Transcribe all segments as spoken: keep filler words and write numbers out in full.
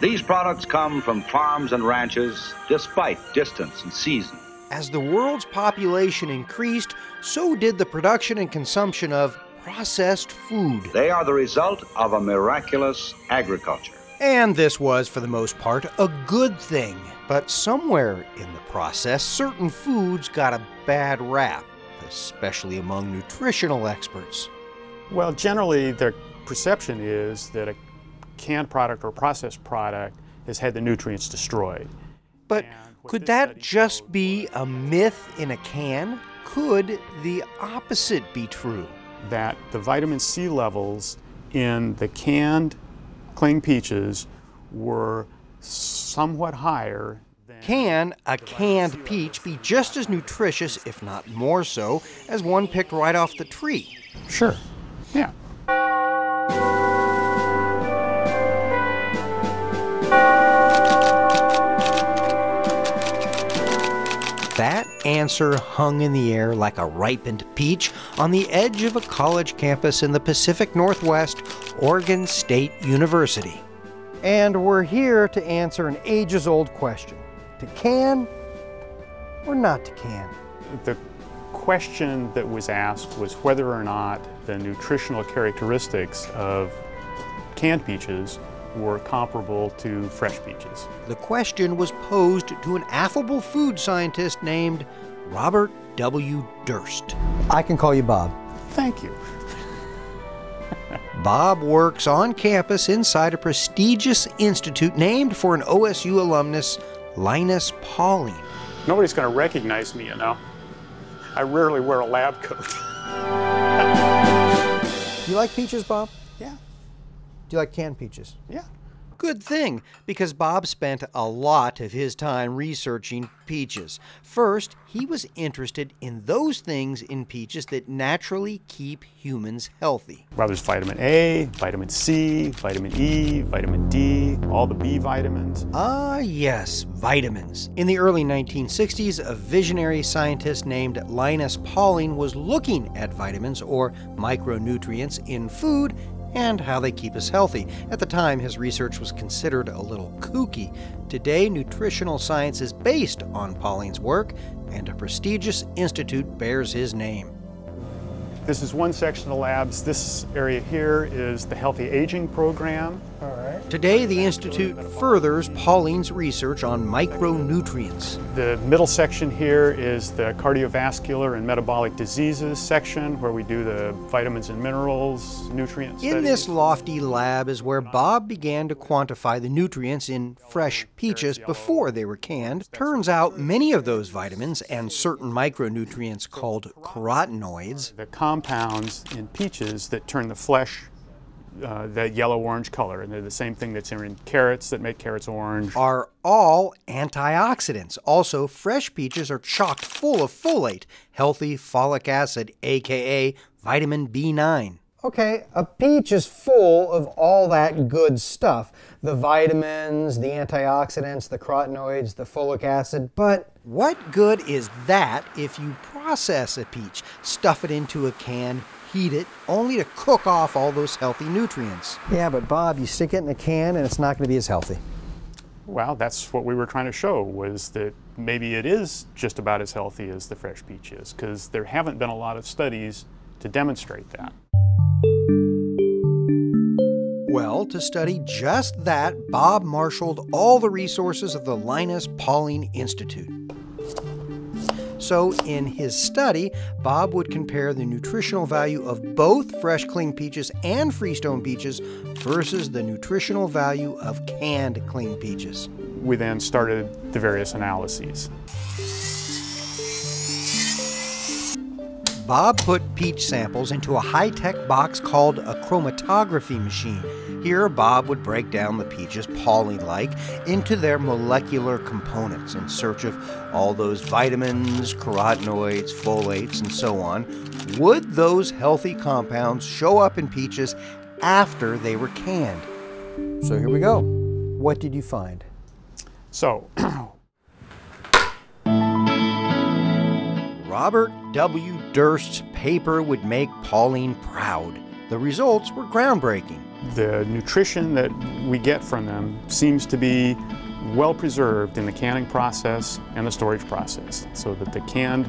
These products come from farms and ranches despite distance and season. As the world's population increased, so did the production and consumption of processed food. They are the result of a miraculous agriculture. And this was, for the most part, a good thing. But somewhere in the process, certain foods got a bad rap, especially among nutritional experts. Well, generally, the perception is that a canned product or processed product has had the nutrients destroyed. But could that just be a myth in a can? Could the opposite be true? That the vitamin C levels in the canned cling peaches were somewhat higher than... Can a canned peach be just as nutritious, if not more so, as one picked right off the tree? Sure, yeah. That answer hung in the air like a ripened peach on the edge of a college campus in the Pacific Northwest, Oregon State University. And we're here to answer an ages-old question. To can or not to can? The question that was asked was whether or not the nutritional characteristics of canned peaches were comparable to fresh peaches. The question was posed to an affable food scientist named Robert W. Durst. I can call you Bob. Thank you. Bob works on campus inside a prestigious institute named for an O S U alumnus, Linus Pauling. Nobody's going to recognize me, you know. I rarely wear a lab coat. You like peaches, Bob? Yeah. Do you like canned peaches? Yeah. Good thing, because Bob spent a lot of his time researching peaches. First, he was interested in those things in peaches that naturally keep humans healthy. Well, there's vitamin A, vitamin C, vitamin E, vitamin D, all the B vitamins. Ah, yes, vitamins. In the early nineteen sixties, a visionary scientist named Linus Pauling was looking at vitamins, or micronutrients, in food and how they keep us healthy. At the time, his research was considered a little kooky. Today, nutritional science is based on Pauling's work, and a prestigious institute bears his name. This is one section of labs. This area here is the Healthy Aging Program. All right. Today, the institute furthers Pauling's research on micronutrients. The middle section here is the cardiovascular and metabolic diseases section, where we do the vitamins and minerals, nutrients. In this lofty lab is where Bob began to quantify the nutrients in fresh peaches before they were canned. Turns out many of those vitamins and certain micronutrients called carotenoids, compounds in peaches that turn the flesh uh, that yellow-orange color, and they're the same thing that's in carrots that make carrots orange, are all antioxidants. Also, fresh peaches are chock full of folate, healthy folic acid, a k a vitamin B nine. Okay, a peach is full of all that good stuff, the vitamins, the antioxidants, the carotenoids, the folic acid, but what good is that if you process a peach, stuff it into a can, heat it, only to cook off all those healthy nutrients? Yeah, but Bob, you stick it in a can and it's not going to be as healthy. Well, that's what we were trying to show, was that maybe it is just about as healthy as the fresh peach is, because there haven't been a lot of studies to demonstrate that. Well, to study just that, Bob marshaled all the resources of the Linus Pauling Institute. So in his study, Bob would compare the nutritional value of both fresh cling peaches and freestone peaches versus the nutritional value of canned cling peaches. We then started the various analyses. Bob put peach samples into a high-tech box called a chromatography machine. Here, Bob would break down the peaches, Pauling-like, into their molecular components in search of all those vitamins, carotenoids, folates, and so on. Would those healthy compounds show up in peaches after they were canned? So here we go. What did you find? So, Robert W. Durst's paper would make Pauling proud. The results were groundbreaking. The nutrition that we get from them seems to be well preserved in the canning process and the storage process, so that the canned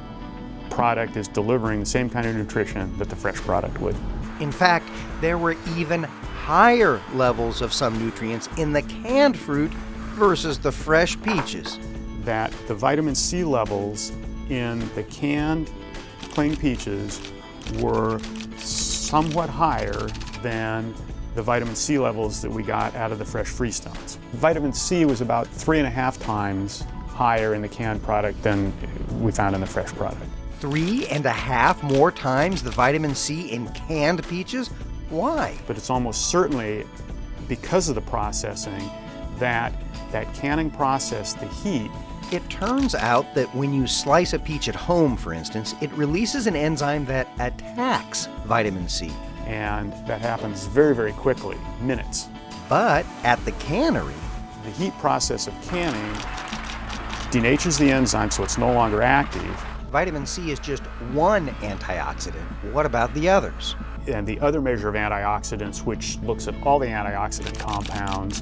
product is delivering the same kind of nutrition that the fresh product would. In fact, there were even higher levels of some nutrients in the canned fruit versus the fresh peaches. That the vitamin C levels in the canned plain peaches were somewhat higher than the vitamin C levels that we got out of the fresh Freestones. Vitamin C was about three and a half times higher in the canned product than we found in the fresh product. Three and a half more times the vitamin C in canned peaches? Why? But it's almost certainly because of the processing, that that canning process, the heat. It turns out that when you slice a peach at home, for instance, it releases an enzyme that attacks vitamin C. And that happens very, very quickly, minutes. But at the cannery, the heat process of canning denatures the enzyme so it's no longer active. Vitamin C is just one antioxidant. What about the others? And the other measure of antioxidants, which looks at all the antioxidant compounds,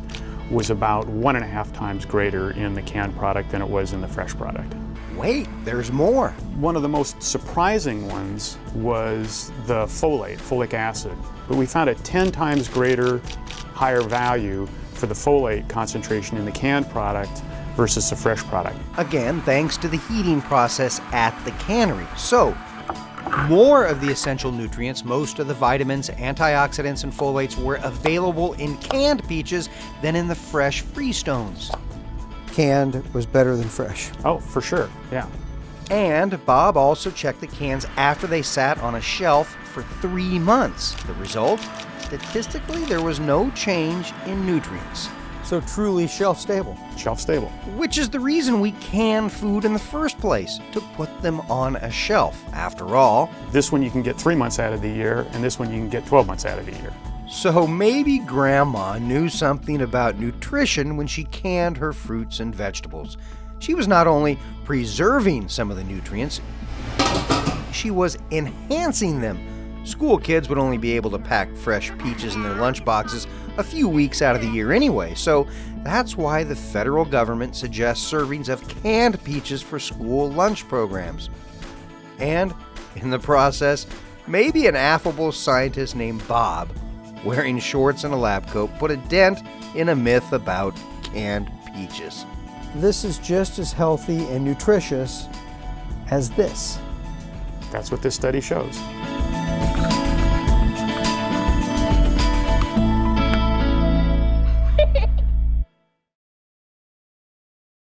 was about one and a half times greater in the canned product than it was in the fresh product. Wait, there's more. One of the most surprising ones was the folate, folic acid. But we found a ten times greater, higher value for the folate concentration in the canned product versus the fresh product. Again, thanks to the heating process at the cannery. So, more of the essential nutrients, most of the vitamins, antioxidants, and folates were available in canned peaches than in the fresh Freestones. Canned was better than fresh. Oh, for sure, yeah. And Bob also checked the cans after they sat on a shelf for three months. The result? Statistically, there was no change in nutrients. So truly shelf stable. Shelf stable. Which is the reason we can food in the first place, to put them on a shelf. After all, this one you can get three months out of the year, and this one you can get twelve months out of the year. So maybe Grandma knew something about nutrition when she canned her fruits and vegetables. She was not only preserving some of the nutrients, she was enhancing them. School kids would only be able to pack fresh peaches in their lunchboxes a few weeks out of the year anyway, so that's why the federal government suggests servings of canned peaches for school lunch programs. And in the process, maybe an affable scientist named Bob, wearing shorts and a lab coat, put a dent in a myth about canned peaches. This is just as healthy and nutritious as this. That's what this study shows.